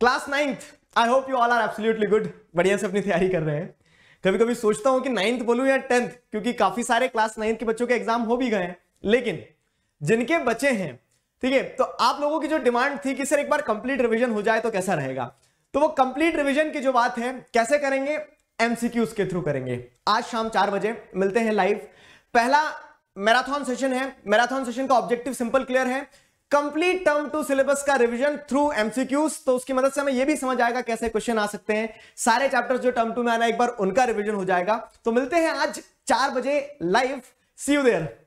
Class 9th, I hope you all are absolutely good, बढ़िया से अपनी तैयारी कर रहे हैं। कभी कभी सोचता हूं कि 9th बोलूं या 10th, क्योंकि काफी सारे क्लास 9th के बच्चों के एग्जाम हो भी गए हैं, लेकिन जिनके बचे हैं, ठीक है, तो आप लोगों की जो डिमांड थी कि सर एक बार कंप्लीट रिवीजन हो जाए तो कैसा रहेगा, तो वो कंप्लीट रिवीजन की जो बात है कैसे करेंगे, एमसीक्यूज के थ्रू करेंगे। आज शाम 4 बजे मिलते हैं लाइव। पहला मैराथन सेशन है। मैराथन सेशन का ऑब्जेक्टिव सिंपल क्लियर है, कंप्लीट टर्म 2 सिलेबस का रिवीजन थ्रू एमसीक्यूज। तो उसकी मदद से हमें यह भी समझ आएगा कैसे क्वेश्चन आ सकते हैं, सारे चैप्टर्स जो टर्म 2 में आना एक बार उनका रिवीजन हो जाएगा। तो मिलते हैं आज 4 बजे लाइव, सी यू देयर।